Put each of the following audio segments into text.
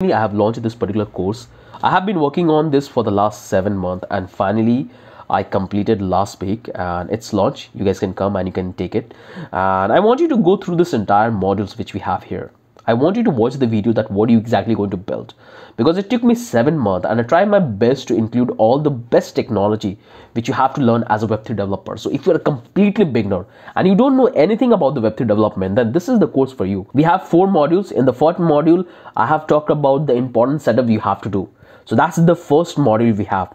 I have launched this particular course. I have been working on this for the last 7 months, and finally I completed last week and it's launched. You guys can come and you can take it, and I want you to go through this entire modules which we have here. I want you to watch the video that what you exactly going to build, because it took me 7 months and I try my best to include all the best technology which you have to learn as a Web3 developer. So if you're a completely beginner and you don't know anything about the Web3 development, then this is the course for you. We have 4 modules. In the 4th module, I have talked about the important setup you have to do. So that's the first module we have.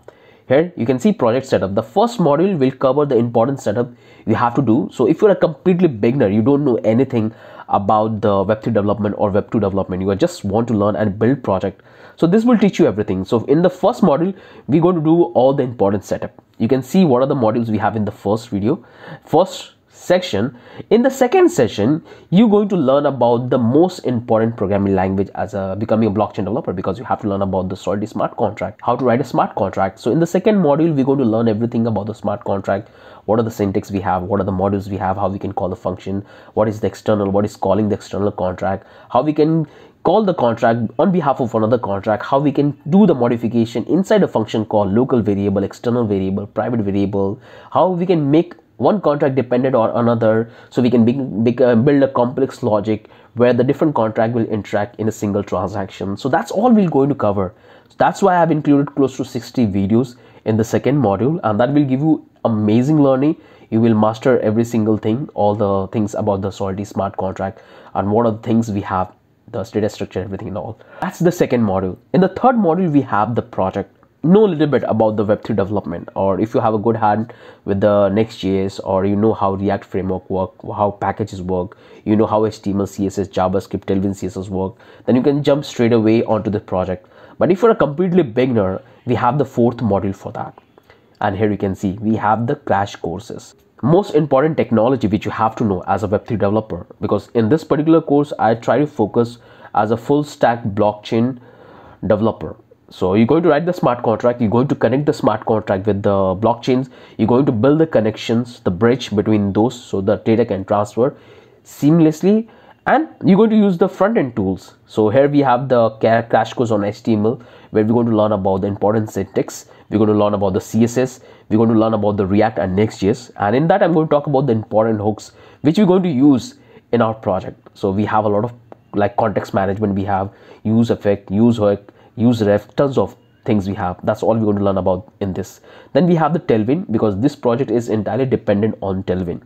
Here you can see project setup. The first module will cover the important setup you have to do. So if you're a completely beginner, you don't know anything about the Web3 development or Web2 development, you just want to learn and build project. So this will teach you everything. So in the first module, we're going to do all the important setup. You can see what are the modules we have in the first video, first section. In the second session, you're going to learn about the most important programming language as a becoming a blockchain developer, because you have to learn about the Solidity smart contract, how to write a smart contract. So in the second module, we're going to learn everything about the smart contract. What are the syntax we have, what are the modules we have, how we can call the function, what is the external, what is calling the external contract, how we can call the contract on behalf of another contract, how we can do the modification inside a function called local variable, external variable, private variable, how we can make one contract dependent on another, so we can build a complex logic where the different contract will interact in a single transaction. So that's all we're going to cover. So that's why I've included close to 60 videos in the second module, and that will give you amazing learning. You will master every single thing, all the things about the Solidity smart contract and what are the things we have, the data structure, everything and all. That's the second module. In the third module, we have the project. Know a little bit about the Web3 development, or if you have a good hand with the Next.js, or you know how React framework work, how packages work, you know how HTML, CSS, JavaScript, Tailwind CSS work, then you can jump straight away onto the project. But if you're a completely beginner, we have the 4th module for that. And here you can see we have the crash courses. Most important technology which you have to know as a Web3 developer, because in this particular course, I try to focus as a full stack blockchain developer. So you're going to write the smart contract, you're going to connect the smart contract with the blockchains, you're going to build the connections, the bridge between those, so the data can transfer seamlessly, and you're going to use the front-end tools. So here we have the crash course on HTML, where we're going to learn about the important syntax, we're going to learn about the CSS, we're going to learn about the React and Next.js, and in that I'm going to talk about the important hooks which we're going to use in our project. So we have a lot of like context management, we have use effect, use hook, use ref, tons of things we have. That's all we're going to learn about in this. Then we have the Tailwind, because this project is entirely dependent on Tailwind,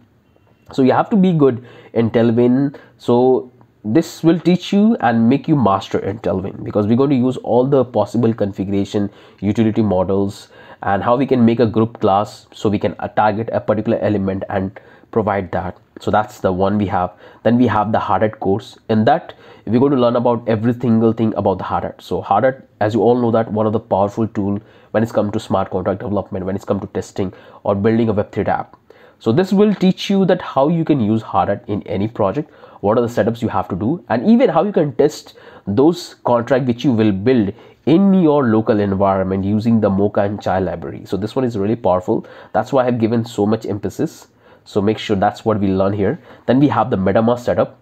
so you have to be good in Tailwind. So this will teach you and make you master in Tailwind, because we're going to use all the possible configuration, utility models, and how we can make a group class so we can target a particular element and provide that. So that's the one we have. Then we have the Hardhat course. In that, we're going to learn about every single thing about the Hardhat. So Hardhat, as you all know, that one of the powerful tool when it's come to smart contract development, when it's come to testing or building a Web3 app. So this will teach you that how you can use Hardhat in any project, what are the setups you have to do, and even how you can test those contracts which you will build in your local environment using the Mocha and Chai library. So this one is really powerful. That's why I have given so much emphasis. So make sure that's what we learn here. Then we have the MetaMask setup,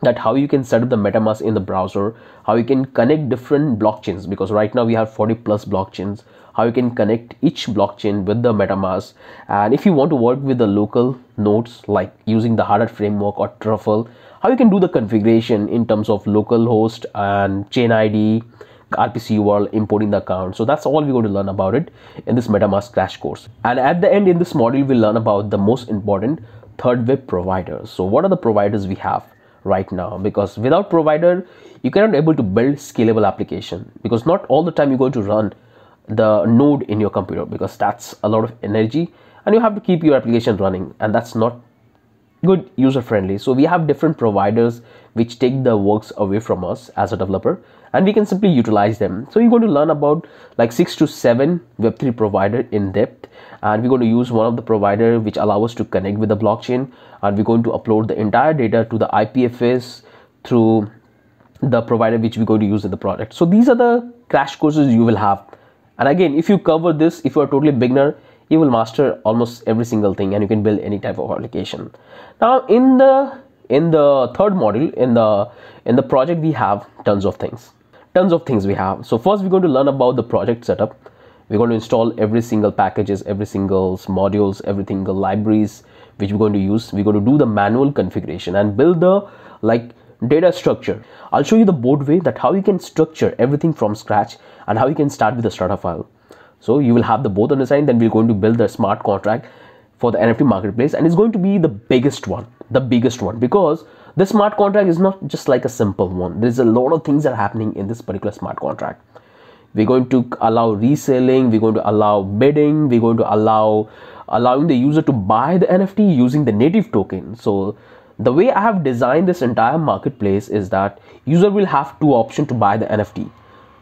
that how you can set up the MetaMask in the browser, how you can connect different blockchains, because right now we have 40+ blockchains, how you can connect each blockchain with the MetaMask. And if you want to work with the local nodes, like using the Hardhat framework or Truffle, how you can do the configuration in terms of local host and chain ID, RPC URL, importing the account. So that's all we're going to learn about it in this MetaMask crash course. And at the end, in this module, we'll learn about the most important third wave providers. So what are the providers we have right now? Because without provider, you cannot able to build scalable application, because not all the time you're going to run the node in your computer, because that's a lot of energy and you have to keep your application running, and that's not good user friendly. So we have different providers which take the works away from us as a developer, and we can simply utilize them. So you're going to learn about like 6 to 7 Web3 provider in depth, and we're going to use one of the provider which allow us to connect with the blockchain, and we're going to upload the entire data to the IPFS through the provider which we're going to use in the project. So these are the crash courses you will have. And again, if you cover this, if you are totally beginner, you will master almost every single thing and you can build any type of application. Now in the third module, in the project, we have tons of things. tons of things we have. So first we're going to learn about the project setup. We're going to install every single packages, every single modules, every single libraries which we're going to use. We're going to do the manual configuration and build the like data structure. I'll show you the board way that how you can structure everything from scratch and how you can start with the starter file. So you will have the both unassigned, then we're going to build the smart contract for the NFT marketplace, and it's going to be the biggest one, because the smart contract is not just like a simple one. There's a lot of things that are happening in this particular smart contract. We're going to allow reselling, we're going to allow bidding, we're going to allowing the user to buy the NFT using the native token. So the way I have designed this entire marketplace is that user will have two options to buy the NFT.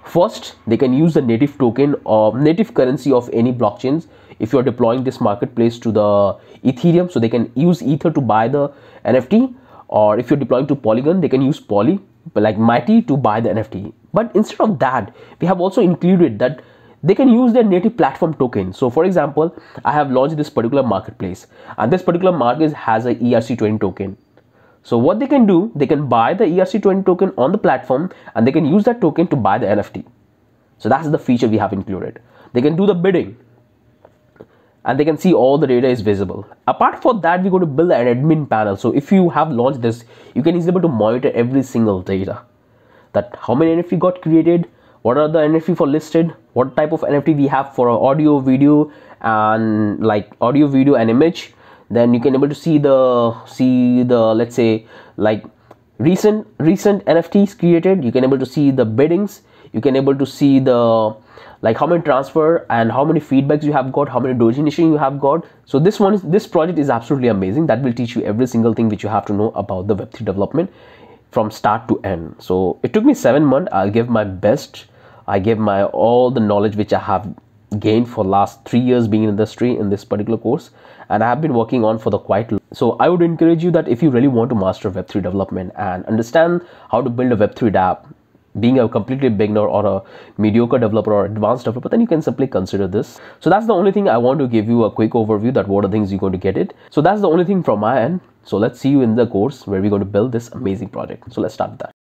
First, they can use the native token or native currency of any blockchains. If you're deploying this marketplace to the Ethereum, so they can use Ether to buy the NFT, or if you're deploying to Polygon, they can use Poly, like Mighty, to buy the NFT. But instead of that, we have also included that they can use their native platform token. So for example, I have launched this particular marketplace, and this particular marketplace has a ERC-20 token. So what they can do, they can buy the ERC-20 token on the platform, and they can use that token to buy the NFT. So that's the feature we have included. They can do the bidding, and they can see all the data is visible. Apart from that, we're going to build an admin panel. So if you have launched this, you can easily able to monitor every single data, that how many NFT got created, what are the NFT for listed, what type of NFT we have for audio, video, and like audio, video, and image. Then you can able to see the let's say like recent NFTs created. You can able to see the biddings. You can able to see the like how many transfer and how many feedbacks you have got, how many donation you have got. So this project is absolutely amazing. That will teach you every single thing which you have to know about the Web3 development from start to end. So it took me 7 months. I'll give my best. I gave my all the knowledge which I have gained for last 3 years being in industry in this particular course, and I have been working on for the quite long. So I would encourage you that if you really want to master Web3 development and understand how to build a Web3 app, being a completely beginner or a mediocre developer or advanced developer, then you can simply consider this. So that's the only thing I want to give you a quick overview, that what are things you're going to get it. So that's the only thing from my end. So let's see you in the course where we're going to build this amazing project. So let's start with that.